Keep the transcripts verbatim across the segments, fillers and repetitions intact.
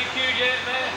D Q'd yet, man?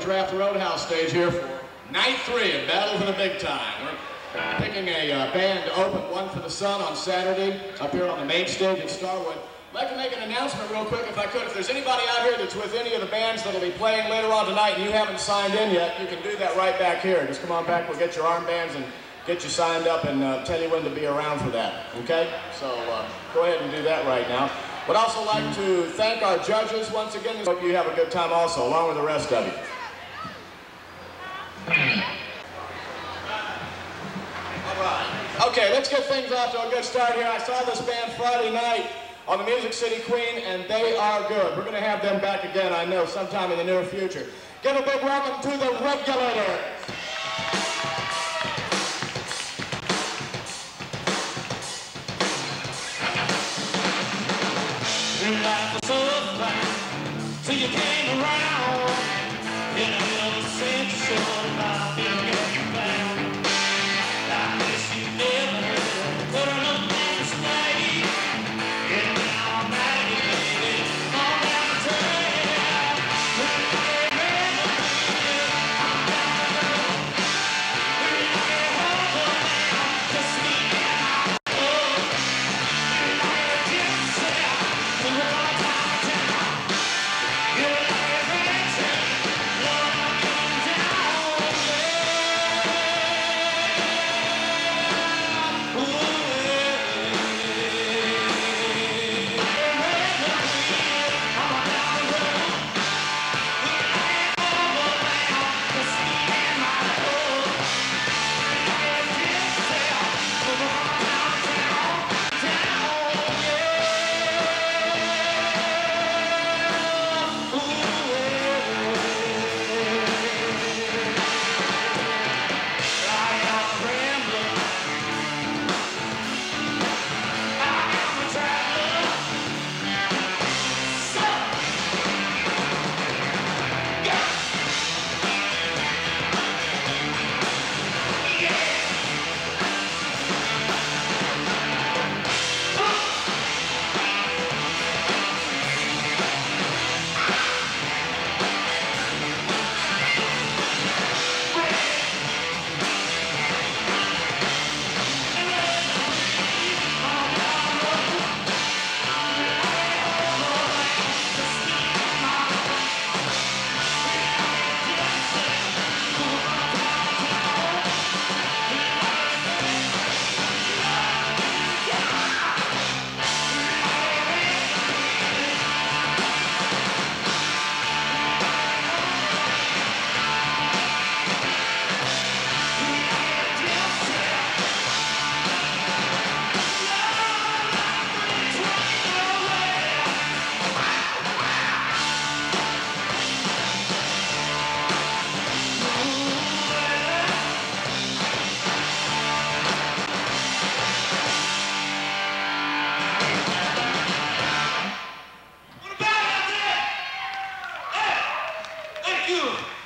Draft Roadhouse stage here for night three of Battle for the Big Time. We're picking a uh, band to open One for the Sun on Saturday up here on the main stage at Starwood. I'd like to make an announcement real quick if I could. If there's anybody out here that's with any of the bands that'll be playing later on tonight and you haven't signed in yet, you can do that right back here. Just come on back, we'll get your armbands and get you signed up and uh, tell you when to be around for that, okay? So uh, go ahead and do that right now. Would also like to thank our judges once again. Hope you have a good time also, along with the rest of you. Okay, let's get things off to a good start here. I saw this band Friday night on the Music City Queen, and they are good. We're going to have them back again, I know, sometime in the near future. Give a big welcome to The Regulators. Life was so fine till you came around, and I never seemed so about you getting found. I guess you never put enough things made, and now I'm out here on that trail. We're never I'm down we're never just me and I love. And I just said, You're everything. you.